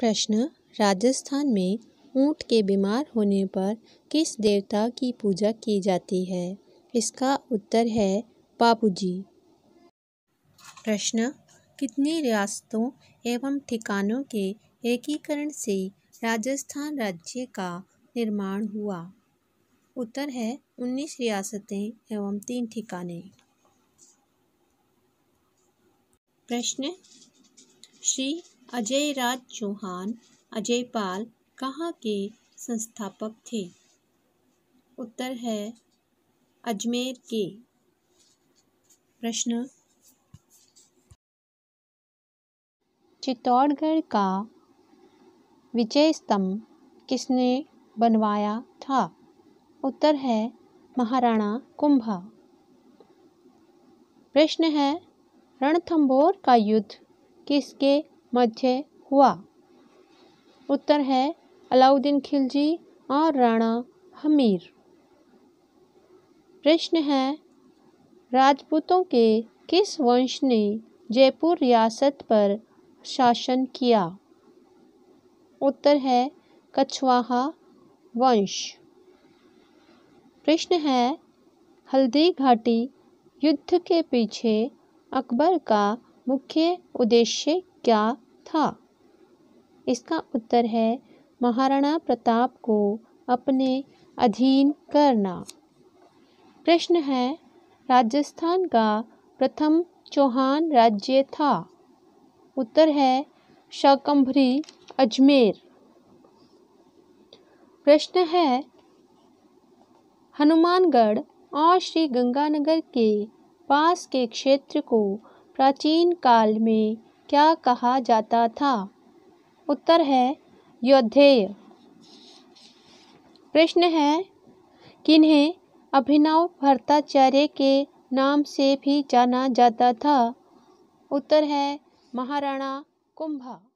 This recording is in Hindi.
प्रश्न, राजस्थान में ऊंट के बीमार होने पर किस देवता की पूजा की जाती है? इसका उत्तर है पाबूजी। प्रश्न, कितनी रियासतों एवं ठिकानों के एकीकरण से राजस्थान राज्य का निर्माण हुआ? उत्तर है 19 रियासतें एवं 3 ठिकाने। प्रश्न, श्री अजय राज चौहान अजय पाल कहाँ के संस्थापक थे? उत्तर है अजमेर के। प्रश्न, चित्तौड़गढ़ का विजय स्तंभ किसने बनवाया था? उत्तर है महाराणा कुंभा। प्रश्न है, रणथंभौर का युद्ध किसके मध्य हुआ? उत्तर है अलाउद्दीन खिलजी और राणा हमीर। प्रश्न है, राजपूतों के किस वंश ने जयपुर रियासत पर शासन किया? उत्तर है कछवाहा वंश। प्रश्न है, हल्दी घाटी युद्ध के पीछे अकबर का मुख्य उद्देश्य क्या था? इसका उत्तर है महाराणा प्रताप को अपने अधीन करना। प्रश्न है, राजस्थान का प्रथम चौहान राज्य था? उत्तर है शकंभरी अजमेर। प्रश्न है, हनुमानगढ़ और श्री गंगानगर के पास के क्षेत्र को प्राचीन काल में क्या कहा जाता था? उत्तर है योद्धेय। प्रश्न है, किन्हें अभिनव भर्ताचार्य के नाम से भी जाना जाता था? उत्तर है महाराणा कुंभा।